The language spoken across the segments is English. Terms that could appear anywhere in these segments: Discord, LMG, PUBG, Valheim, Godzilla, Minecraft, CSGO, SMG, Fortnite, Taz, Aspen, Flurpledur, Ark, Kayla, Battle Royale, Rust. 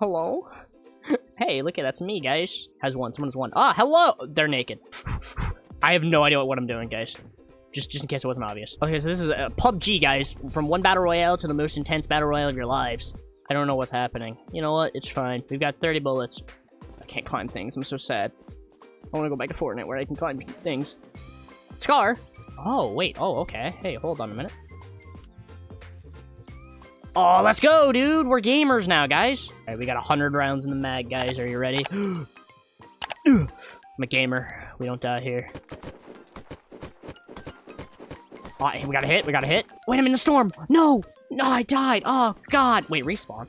Hello? Hey, look at that's me, guys. Has one. Someone's one. Ah, hello! They're naked. I have no idea what I'm doing, guys. Just in case it wasn't obvious. Okay, so this is PUBG, guys. From one battle royale to the most intense battle royale of your lives. I don't know what's happening. You know what? It's fine. We've got 30 bullets. I can't climb things. I'm so sad. I want to go back to Fortnite where I can climb things. Scar! Oh, wait. Oh, okay. Hey, hold on a minute. Oh, let's go, dude. We're gamers now, guys. All right, we got 100 rounds in the mag, guys. Are you ready? I'm a gamer. We don't die here. All right, we got a hit. We got a hit. Wait, I'm in the storm. No! No, I died. Oh, God. Wait, respawn.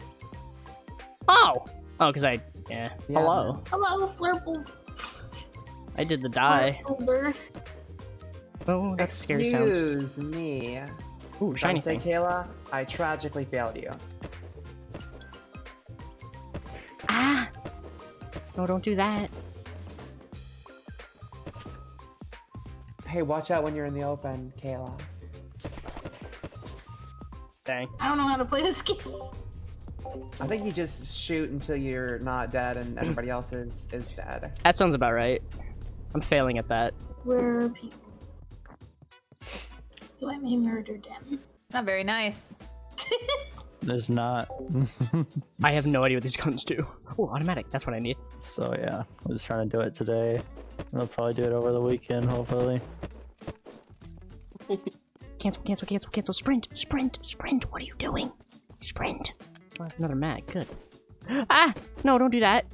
Oh! Oh, because I... Yeah. Hello. Hello, Flurple. I did the die. Oh, that's scary sounds. Excuse me. Ooh, shiny thing. Kayla, I tragically failed you. Ah! No, don't do that. Hey, watch out when you're in the open, Kayla. Dang. I don't know how to play this game. I think you just shoot until you're not dead and everybody else is dead. That sounds about right. I'm failing at that. Where are people? So I may murder them. Not very nice. There's not. I have no idea what these guns do. Oh, automatic. That's what I need. So yeah, I'm just trying to do it today. I'll probably do it over the weekend, hopefully. Cancel, cancel, cancel, cancel. Sprint, sprint, sprint. What are you doing? Sprint. Oh, another mag. Good. Ah! No, don't do that.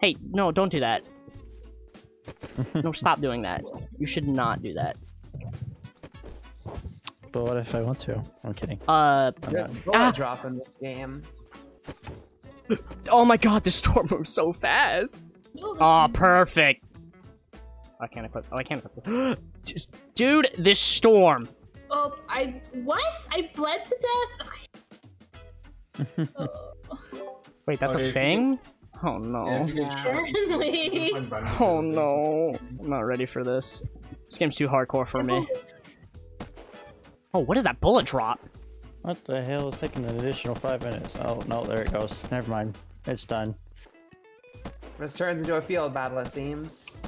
Hey, no, don't do that. No, stop doing that. You should not do that. But what if I want to? I'm kidding. Yeah, drop in this game. Oh my God, this storm moves so fast. Oh, perfect. I can't equip. Oh, I can't equip. Dude, this storm. Oh, I what? I bled to death. Okay. Wait, that's a thing? Oh no. Yeah. Oh no. I'm not ready for this. This game's too hardcore for me. Oh, what is that bullet drop? What the hell? It's taking an additional 5 minutes. Oh, no, there it goes. Never mind. It's done. This turns into a field battle, it seems.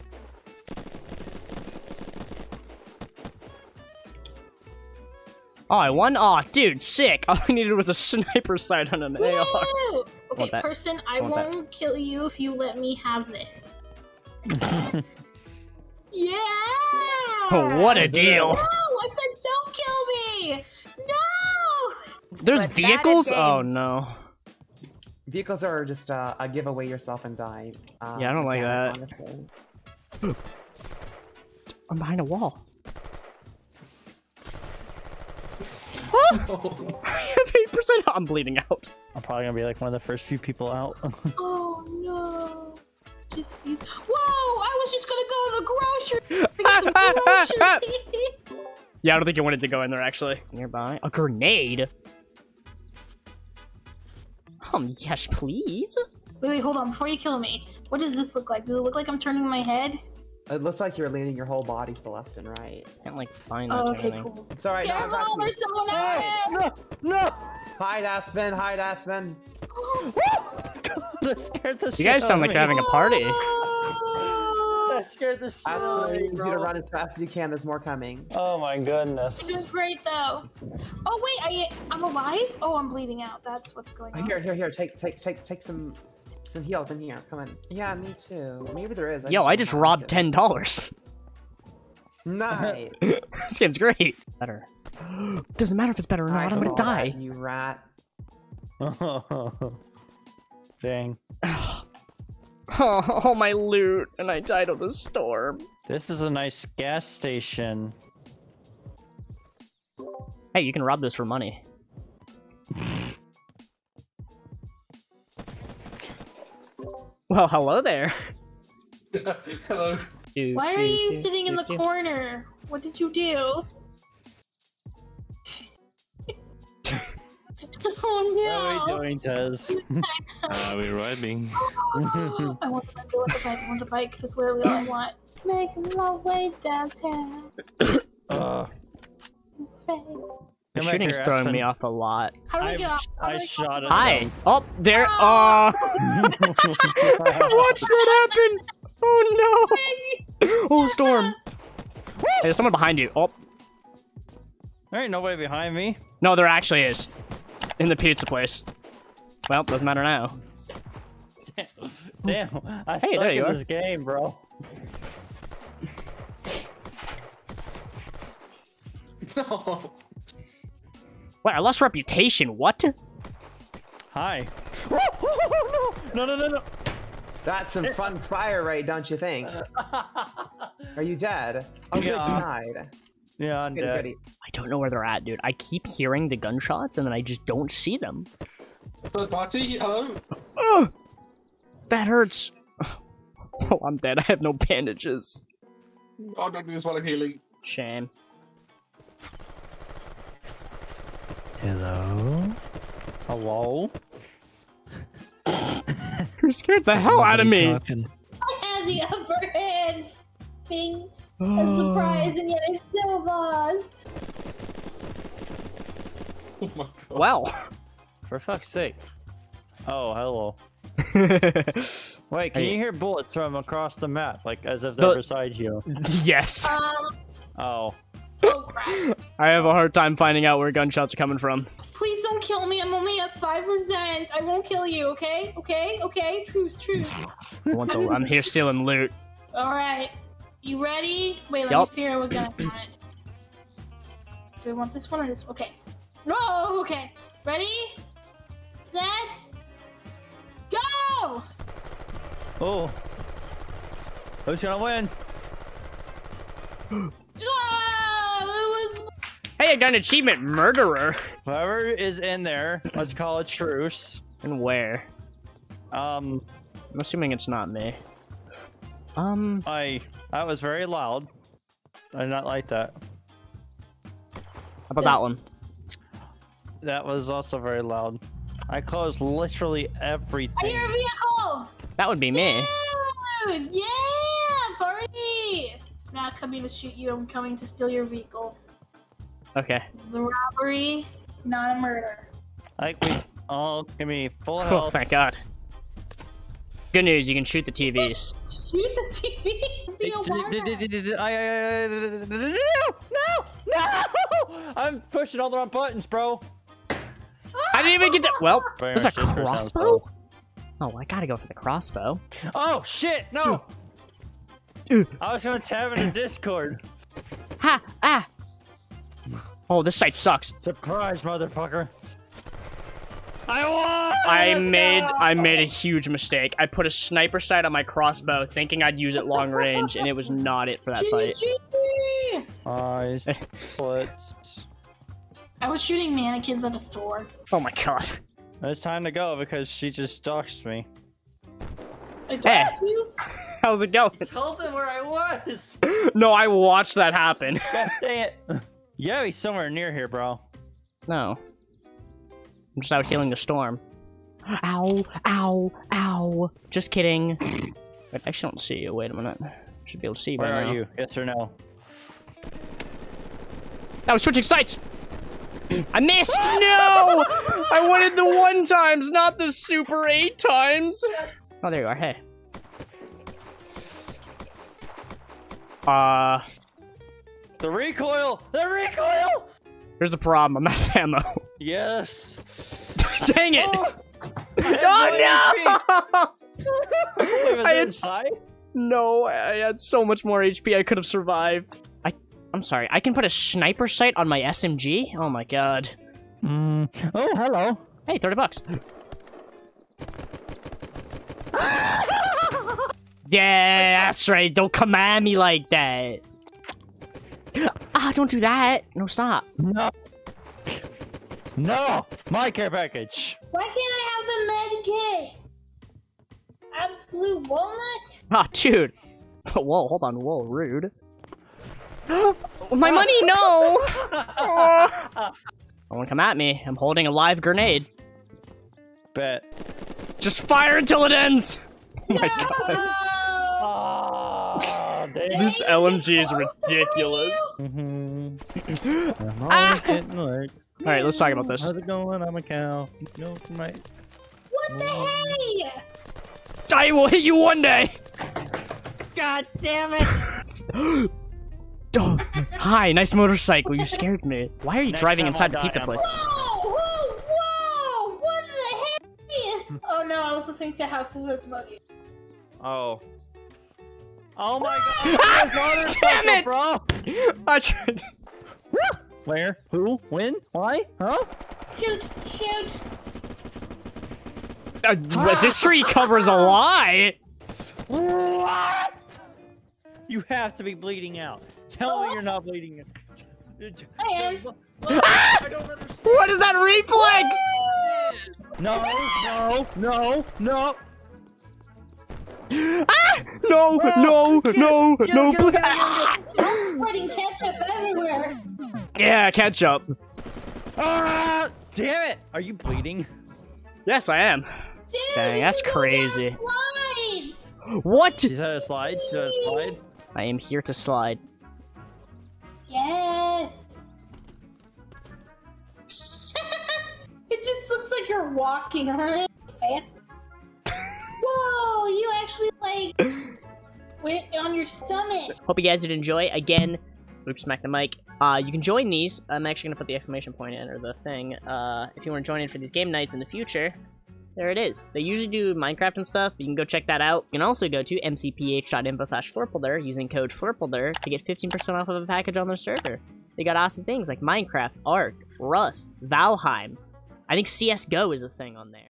Oh, I won? Aw, oh, dude, sick. All I needed was a sniper sight on an AR. Okay, person, I won't kill you if you let me have this. Yeah! Oh, what a deal. No, I said don't kill me! No! There's vehicles? Oh, no. Vehicles are just a give away yourself and die. Yeah, I don't like that. I'm behind a wall. Oh! I have 8%. I'm bleeding out. I'm probably gonna be like one of the first few people out. Oh, no. Just use... Whoa! I was just gonna go to the grocery. Yeah, I don't think you wanted to go in there, actually. Nearby. A grenade? Yes, please. Wait, wait, hold on. Before you kill me, what does this look like? Does it look like I'm turning my head? It looks like you're leaning your whole body to the left and right. Can't, like, find that anything. Cool. It's alright. Careful, no, there's someone out! No, no! Hide, Aspen! Hide, Aspen! That scared the shit out of me. You guys sound like you're having a party. That scared the shit out of me, bro. Aspen, I need you to run as fast as you can. There's more coming. Oh, my goodness. You're doing great, though. Oh, wait, I'm alive? Oh, I'm bleeding out. That's what's going on. Here, here, here. Take some... Some heals in here, come on. Yeah, me too. Maybe there is. Yo, I just robbed $10. Nice. This game's great. Better. Doesn't matter if it's better or not. I'm gonna die. That, you rat. Oh, dang. Oh, my loot, and I died of the storm. This is a nice gas station. Hey, you can rob this for money. Well, hello there. Hello. Why are you sitting in the corner? What did you do? Oh no! What are we doing, Taz? Are we riding? Oh, I want the bike. I want the bike. That's literally all I want. Making my way downtown. The shooting's throwing me off a lot. How do we get off? I shot it. Hi. Oh, there. Oh. Watch that happen. Oh no. Oh, storm. Hey, there's someone behind you. Oh. There ain't nobody behind me. No, there actually is. In the pizza place. Well, doesn't matter now. Damn. I stuck in this game, bro. No. What? I lost reputation. What? Hi. No. That's some fun fire, right? Don't you think? Are you dead? Oh, yeah. Good, you died. Yeah, I'm dead. Goody. I don't know where they're at, dude. I keep hearing the gunshots, and then I just don't see them. Bati, hello? That hurts. Oh, I'm dead. I have no bandages. I'm not doing this while I'm healing. Shame. Hello? Hello? You scared the hell out of me! Talking. I had the upper hand! Being a surprise, and yet I still lost! Oh my god. Wow! For fuck's sake. Oh, hello. Wait, can you hear bullets from across the map? Like, as if they're beside you? Yes! Oh. Oh, crap. I have a hard time finding out where gunshots are coming from. Please don't kill me. I'm only at 5%. I won't kill you, okay? Okay? Truce. I'm here stealing loot. Alright. You ready? Wait, let me figure out what gun I want. Do I want this one or this one? Okay. No! Okay. Ready? Set? Go! Oh. Who's gonna win? Hey, I got an achievement, murderer. Whoever is in there, let's call a truce. And where? I'm assuming it's not me. That was very loud. I did not like that. How about that one? That was also very loud. I closed literally everything. I hear a vehicle! That would be me. Dude! Yeah! Party! I'm not coming to shoot you, I'm coming to steal your vehicle. Okay. This is a robbery, not a murder. I think we all give me full health. Oh, thank God. Good news, you can shoot the TVs. Shoot the TV? Be a No! I'm pushing all the wrong buttons, bro. I didn't even get that. Well, there's a crossbow? Oh, I gotta go for the crossbow. Oh, shit, no! I was gonna tab it in Discord. Ha! Ah! Oh, this site sucks. Surprise, motherfucker! I won! I made a huge mistake. I put a sniper sight on my crossbow, thinking I'd use it long range, and it was not it for that fight. I was shooting mannequins at a store. Oh my god! It's time to go because she just stalked me. Hey, how's it going? You told them where I was. No, I watched that happen. Gosh dang it! Yeah, he's somewhere near here, bro. No. I'm just out healing the storm. Ow, ow, ow. Just kidding. I actually don't see you. Wait a minute. Should be able to see you by now. Where are you? Yes or no? I was switching sights! I missed! No! I wanted the 1 times, not the super 8 times! Oh, there you are. Hey. The recoil! The recoil! Here's the problem. I'm out of ammo. Yes. Dang it! Oh, no! I had so much more HP. I could have survived. I'm sorry. I can put a sniper sight on my SMG. Oh my god. Oh, hello. Hey, $30. Yeah, that's right. Don't come at me like that. Ah, don't do that. No, stop. No. No! My care package. Why can't I have the med kit? Absolute walnut? Ah, dude. Whoa, hold on. Whoa, rude. My money, no! Don't wanna come at me. I'm holding a live grenade. Bet. Just fire until it ends! Oh my god. This LMG is ridiculous. All right, let's talk about this. How's it going? I'm a cow. No, my... What the hey? I will hit you one day. God damn it! Oh, hi, nice motorcycle. You scared me. Why are you driving inside the pizza place? Whoa! Whoa! Whoa! What the heck? Oh no, I was listening to House of His Money. Oh. Oh my God! Ah, damn it, bro! I tried. Where? Who? When? Why? Huh? Shoot! Shoot! This tree covers a lie. What? You have to be bleeding out. Tell me you're not bleeding out. I am. I don't understand. What is that reflex? No. Ah! No, please. I'm spreading ketchup everywhere. Yeah, ketchup. Ah! Damn it. Are you bleeding? Yes, I am. Dude, dang, that's crazy. What? She's had a slide. She's had a slide. I am here to slide. Yes. It just looks like you're walking on it fast. Whoa! You actually like went on your stomach. Hope you guys did enjoy. Again, oops, smack the mic. You can join these. I'm actually gonna put the exclamation point in or the thing. If you want to join in for these game nights in the future. There it is. They usually do Minecraft and stuff. You can go check that out. You can also go to mcph.info/Flurpledur using code Flurpledur to get 15% off of a package on their server. They got awesome things like Minecraft, Ark, Rust, Valheim. I think CSGO is a thing on there.